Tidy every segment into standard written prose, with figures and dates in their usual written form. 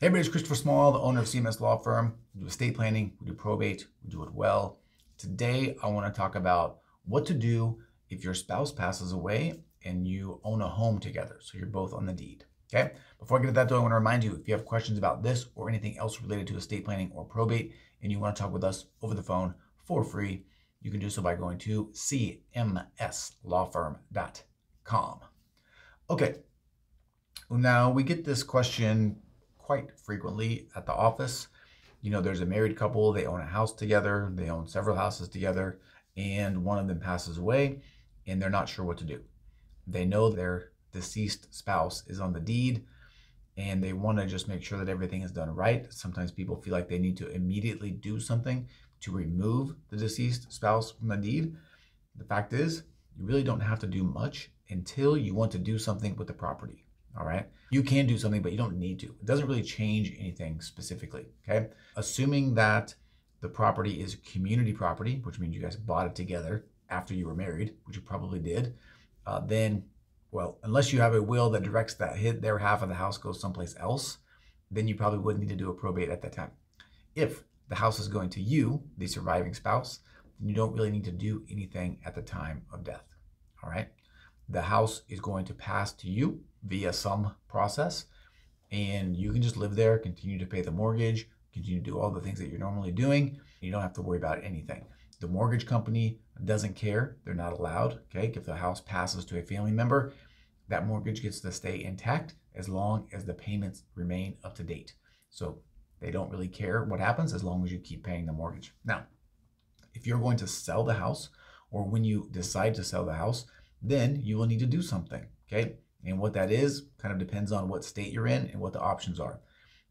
Hey everybody, it's Christopher Small, the owner of CMS Law Firm. We do estate planning, we do probate, we do it well. Today, I want to talk about what to do if your spouse passes away and you own a home together, so you're both on the deed, okay? Before I get to that though, I want to remind you, if you have questions about this or anything else related to estate planning or probate, and you want to talk with us over the phone for free, you can do so by going to cmslawfirm.com. Okay, now we get this question quite frequently at the office. You know, there's a married couple, they own a house together, they own several houses together, and one of them passes away and they're not sure what to do. They know their deceased spouse is on the deed and they want to just make sure that everything is done right. Sometimes people feel like they need to immediately do something to remove the deceased spouse from the deed. The fact is, you really don't have to do much until you want to do something with the property. All right. You can do something, but you don't need to. It doesn't really change anything specifically. Okay. Assuming that the property is community property, which means you guys bought it together after you were married, which you probably did, then, well, unless you have a will that directs that their half of the house goes someplace else, then you probably wouldn't need to do a probate at that time. If the house is going to you, the surviving spouse, then you don't really need to do anything at the time of death. All right. The house is going to pass to you via some process, and you can just live there, continue to pay the mortgage, continue to do all the things that you're normally doing. You don't have to worry about anything. The mortgage company doesn't care. They're not allowed. Okay. If the house passes to a family member, that mortgage gets to stay intact as long as the payments remain up to date. So they don't really care what happens as long as you keep paying the mortgage. Now, if you're going to sell the house, or when you decide to sell the house, then you will need to do something. Okay. And what that is kind of depends on what state you're in and what the options are.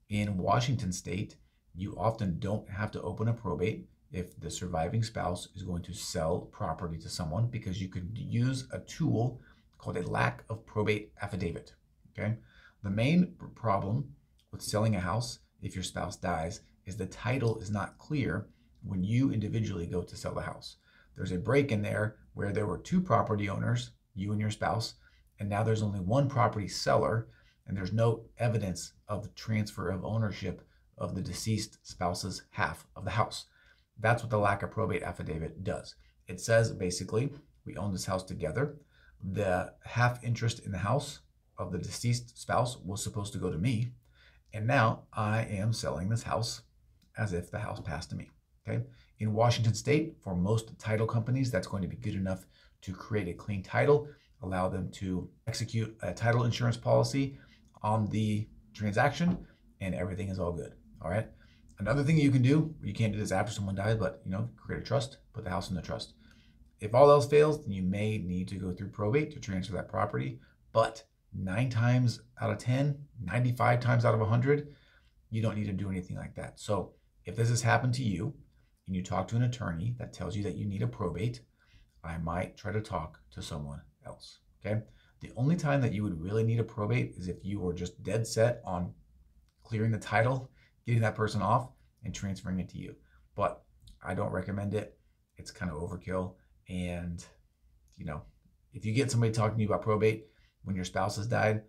In Washington state, you often don't have to open a probate if the surviving spouse is going to sell property to someone, because you could use a tool called a lack of probate affidavit. Okay. The main problem with selling a house if your spouse dies is the title is not clear when you individually go to sell the house. There's a break in there where there were two property owners, you and your spouse, and now there's only one property seller, and there's no evidence of the transfer of ownership of the deceased spouse's half of the house. That's what the lack of probate affidavit does. It says basically, we own this house together. The half interest in the house of the deceased spouse was supposed to go to me, and now I am selling this house as if the house passed to me. Okay. In Washington state, for most title companies, that's going to be good enough to create a clean title, allow them to execute a title insurance policy on the transaction, and everything is all good. All right. Another thing you can do, you can't do this after someone dies, but you know, create a trust, put the house in the trust. If all else fails, then you may need to go through probate to transfer that property. But 9 times out of 10, 95 times out of 100, you don't need to do anything like that. So if this has happened to you and you talk to an attorney that tells you that you need a probate, I might try to talk to someone else. Okay. The only time that you would really need a probate is if you were just dead set on clearing the title, getting that person off, and transferring it to you. But I don't recommend it. It's kind of overkill. And you know, if you get somebody talking to you about probate when your spouse has died,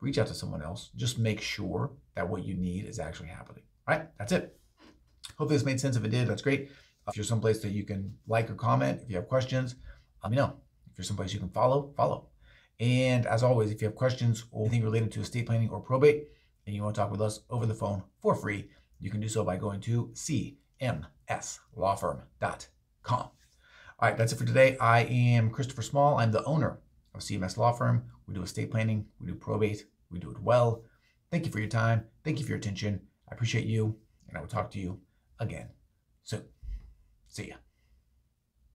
reach out to someone else. Just make sure that what you need is actually happening. All right, that's it. Hopefully this made sense. If it did, that's great. If you're someplace that you can like or comment, if you have questions, let me know. If you're someplace you can follow, follow. And as always, if you have questions or anything related to estate planning or probate, and you want to talk with us over the phone for free, you can do so by going to cmslawfirm.com. All right, that's it for today. I am Christopher Small. I'm the owner of CMS Law Firm. We do estate planning. We do probate. We do it well. Thank you for your time. Thank you for your attention. I appreciate you, and I will talk to you again soon. See ya.